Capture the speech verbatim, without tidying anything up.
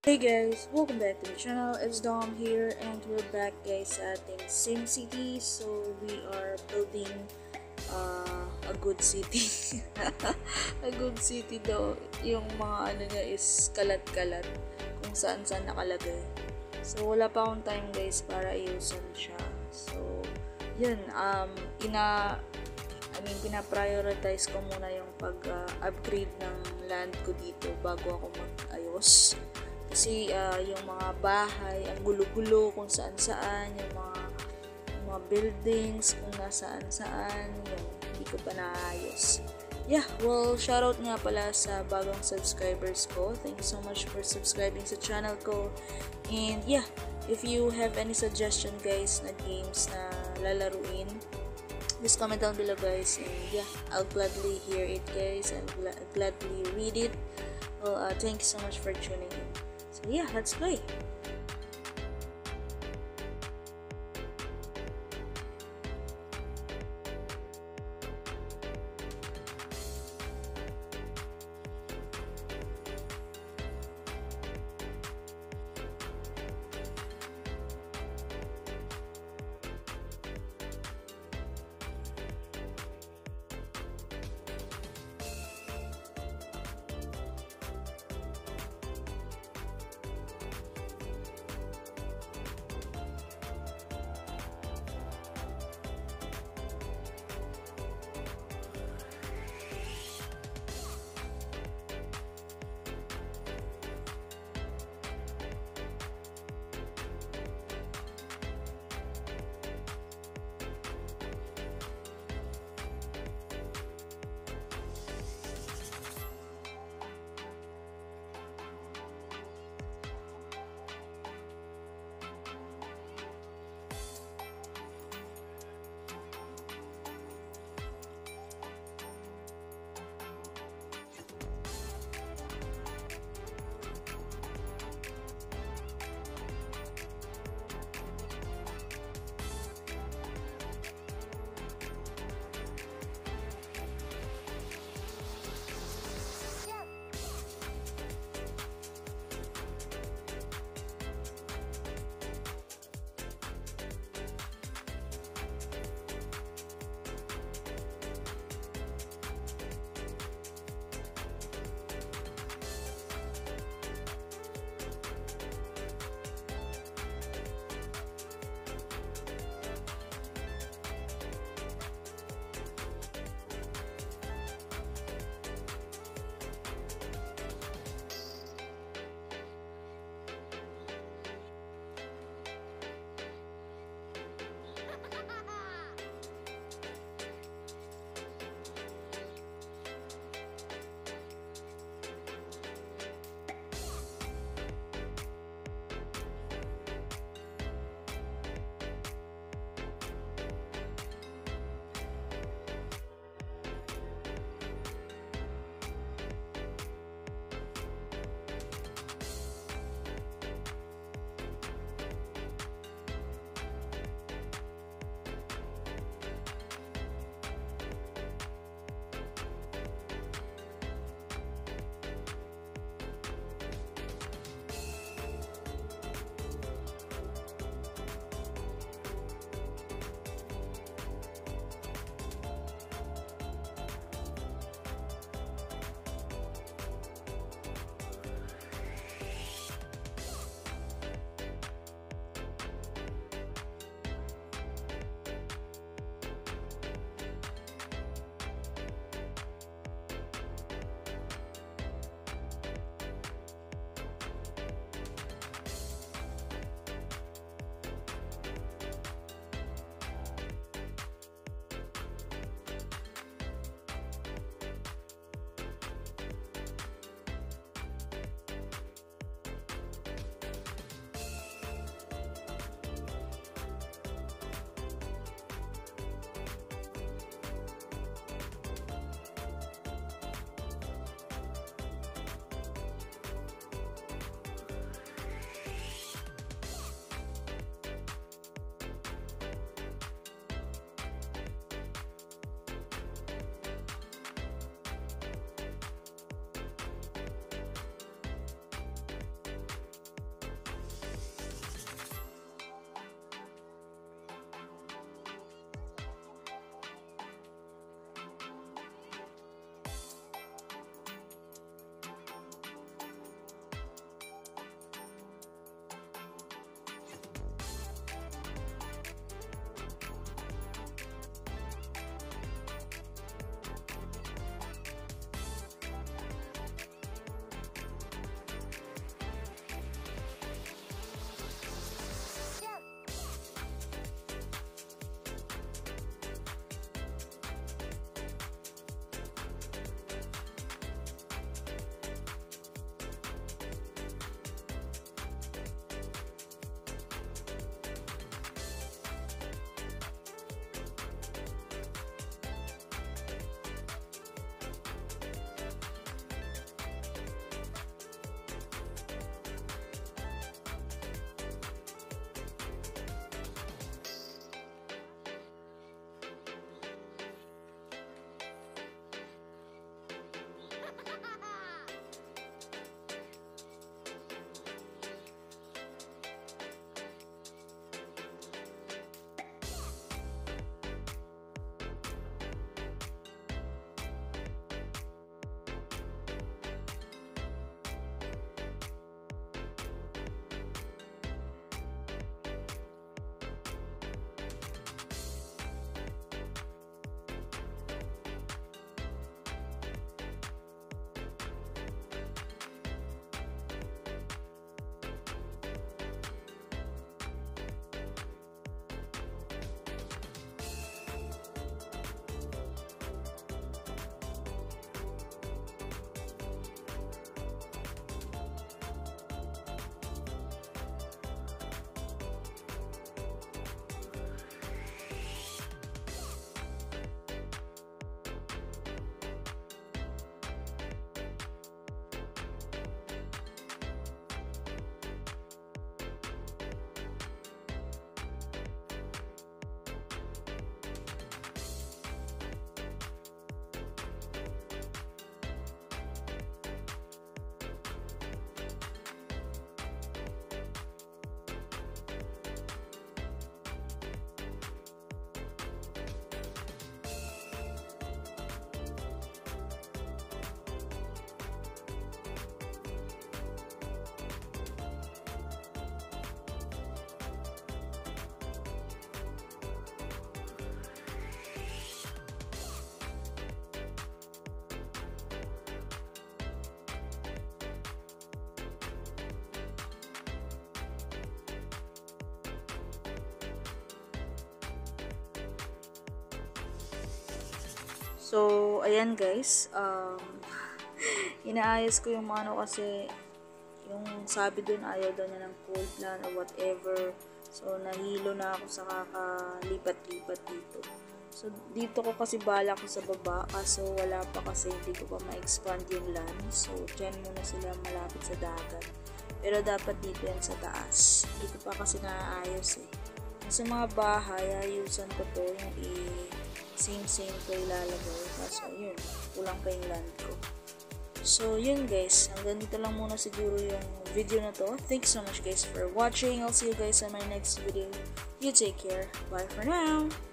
Hey guys, welcome back to the channel. It's Dom here and we're back guys at SimCity. So we are building uh, a good city. A good city daw. Yung mga ano niya is kalat-kalat kung saan-saan nakalagay. So wala pa akong time guys para i-usan siya. So yun, um, ina, I mean, pina-prioritize ko muna yung pag-upgrade uh, ng land ko dito bago ako mag-ayos. Kasi uh, yung mga bahay, ang gulo-gulo kung saan-saan, yung mga, yung mga buildings kung nasaan-saan, yung hindi ko pa naayos. Yeah, well, shoutout nga pala sa bagong subscribers ko. Thank you so much for subscribing sa channel ko. And yeah, if you have any suggestion guys na games na lalaruin, just comment down below guys. And yeah, I'll gladly hear it guys. I'll gl gladly read it. Well, uh, thank you so much for tuning in. So yeah, let's play. So, ayan guys, um, inaayos ko yung mano kasi yung sabi dun ayaw daw niya ng cold plan or whatever. So, nahilo na ako sa kakalipat-lipat dito. So, dito ko kasi bala ko sa baba kaso wala pa kasi hindi ko pa ma-expand yung land. So, dyan muna sila malapit sa dagat. Pero dapat dito yan sa taas. Dito pa kasi naaayos eh. Sa mga bahay, ayusan ko to yung i- same-same ko ilalagay kasi yun, kulang pa yung land ko. So, yun guys, hanggang dito lang muna siguro yung video na to. Thanks so much guys for watching. I'll see you guys on my next video. You take care. Bye for now!